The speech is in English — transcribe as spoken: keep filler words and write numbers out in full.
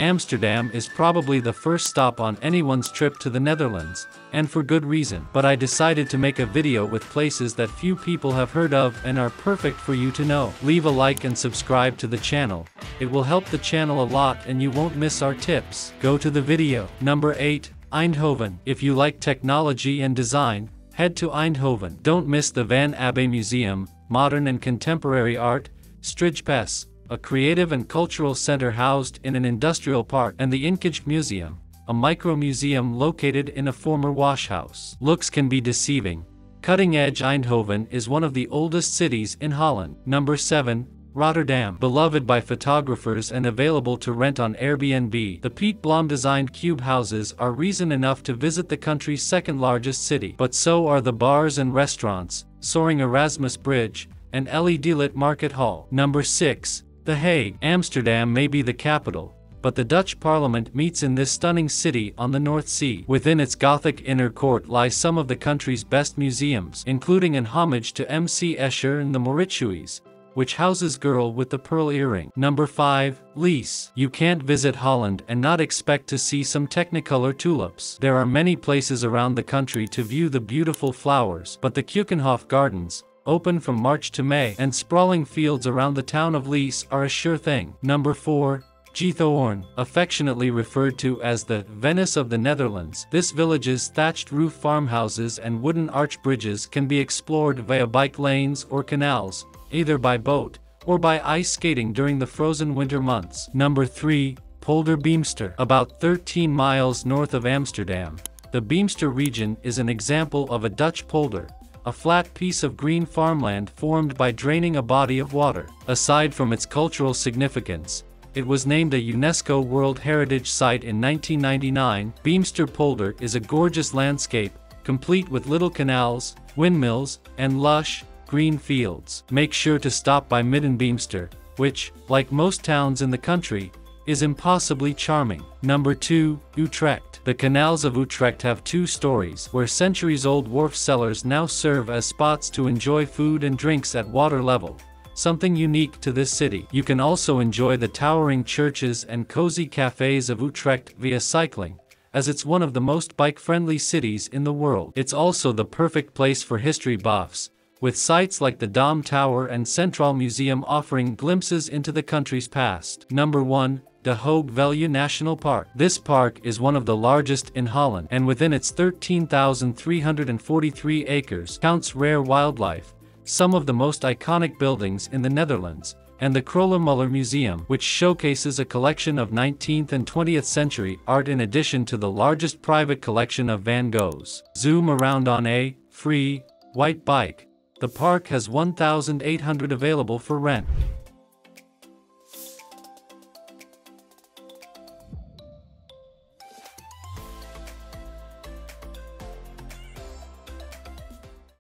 Amsterdam is probably the first stop on anyone's trip to the Netherlands, and for good reason. But I decided to make a video with places that few people have heard of and are perfect for you to know. Leave a like and subscribe to the channel, it will help the channel a lot and you won't miss our tips. Go to the video. Number eight. Eindhoven. If you like technology and design, head to Eindhoven. Don't miss the Van Abbemuseum, modern and contemporary art, Strijp-S, a creative and cultural center housed in an industrial park, and the Inkage Museum, a micro-museum located in a former washhouse. Looks can be deceiving. Cutting-edge Eindhoven is one of the oldest cities in Holland. Number seven. Rotterdam. Beloved by photographers and available to rent on Airbnb, the Piet Blom-designed cube houses are reason enough to visit the country's second-largest city. But so are the bars and restaurants, soaring Erasmus Bridge, and L E D-lit Market Hall. Number six. The Hague. Amsterdam may be the capital, but the Dutch Parliament meets in this stunning city on the North Sea. Within its Gothic inner court lie some of the country's best museums, including an homage to M C Escher and the Mauritshuis, which houses Girl with the Pearl Earring. Number five. Lees. You can't visit Holland and not expect to see some Technicolor tulips. There are many places around the country to view the beautiful flowers, but the Keukenhof Gardens, open from March to May, and sprawling fields around the town of Lees are a sure thing. Number four. Giethoorn. Affectionately referred to as the Venice of the Netherlands, this village's thatched roof farmhouses and wooden arch bridges can be explored via bike lanes or canals, either by boat or by ice skating during the frozen winter months. Number three. Polderbeemster. About thirteen miles north of Amsterdam, the Beemster region is an example of a Dutch polder, a flat piece of green farmland formed by draining a body of water. Aside from its cultural significance, it was named a UNESCO World Heritage Site in nineteen ninety-nine. Beemster Polder is a gorgeous landscape, complete with little canals, windmills, and lush, green fields. Make sure to stop by Middenbeemster, which, like most towns in the country, is impossibly charming. Number two. Utrecht. The canals of Utrecht have two stories, where centuries-old wharf cellars now serve as spots to enjoy food and drinks at water level, something unique to this city. You can also enjoy the towering churches and cozy cafes of Utrecht via cycling, as it's one of the most bike-friendly cities in the world. It's also the perfect place for history buffs, with sites like the Dom Tower and Central Museum offering glimpses into the country's past. Number one. De Hoge Veluwe National Park. This park is one of the largest in Holland, and within its thirteen thousand three hundred forty-three acres counts rare wildlife, some of the most iconic buildings in the Netherlands, and the Kroller-Muller Museum, which showcases a collection of nineteenth and twentieth century art in addition to the largest private collection of Van Gogh's. Zoom around on a free white bike. The park has one thousand eight hundred available for rent.